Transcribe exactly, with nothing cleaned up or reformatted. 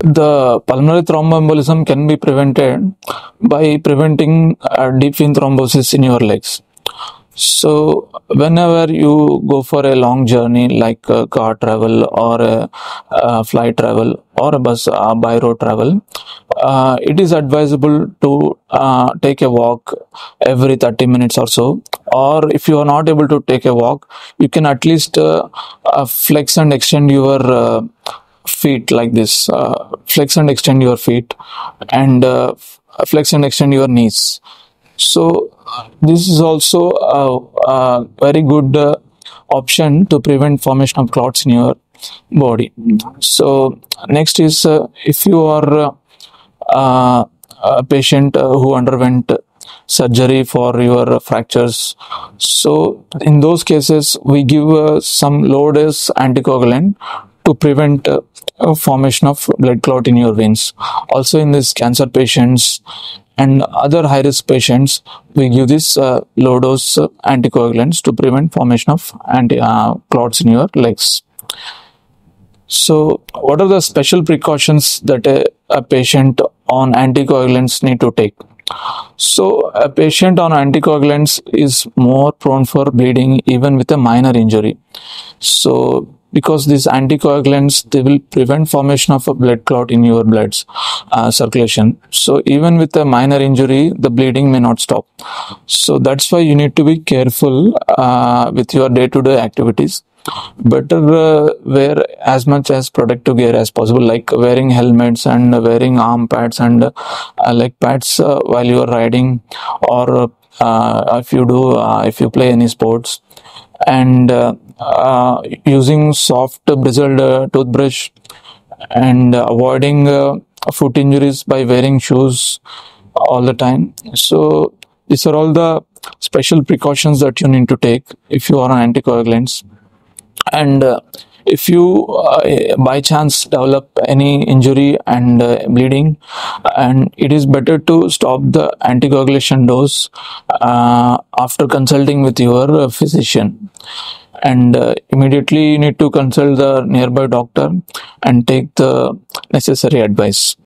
The pulmonary thromboembolism can be prevented by preventing uh, deep vein thrombosis in your legs. So whenever you go for a long journey like a car travel or a, a flight travel or a bus uh, by road travel, uh, it is advisable to uh, take a walk every thirty minutes or so, or if you are not able to take a walk, you can at least uh, uh, flex and extend your uh, feet like this, uh, flex and extend your feet and uh, flex and extend your knees. So this is also a, a very good uh, option to prevent formation of clots in your body. So next is uh, if you are uh, a patient who underwent surgery for your fractures, so in those cases we give uh, some low dose anticoagulant to prevent uh, formation of blood clot in your veins. Also in these cancer patients and other high risk patients, we give this uh, low dose uh, anticoagulants to prevent formation of anti uh, clots in your legs. So what are the special precautions that a, a patient on anticoagulants need to take? So a patient on anticoagulants is more prone for bleeding even with a minor injury. So because these anticoagulants, they will prevent formation of a blood clot in your blood uh, circulation. So even with a minor injury, the bleeding may not stop. So that's why you need to be careful uh, with your day-to-day activities. Better uh, wear as much as protective gear as possible, like wearing helmets and wearing arm pads and uh, leg pads uh, while you are riding, or uh, if you do uh, if you play any sports, and uh, uh, using soft bristled uh, toothbrush, and uh, avoiding uh, foot injuries by wearing shoes all the time. So these are all the special precautions that you need to take if you are on anticoagulants. And uh, if you uh, by chance develop any injury and uh, bleeding, and it is better to stop the anticoagulation dose uh, after consulting with your uh, physician, and uh, immediately you need to consult the nearby doctor and take the necessary advice.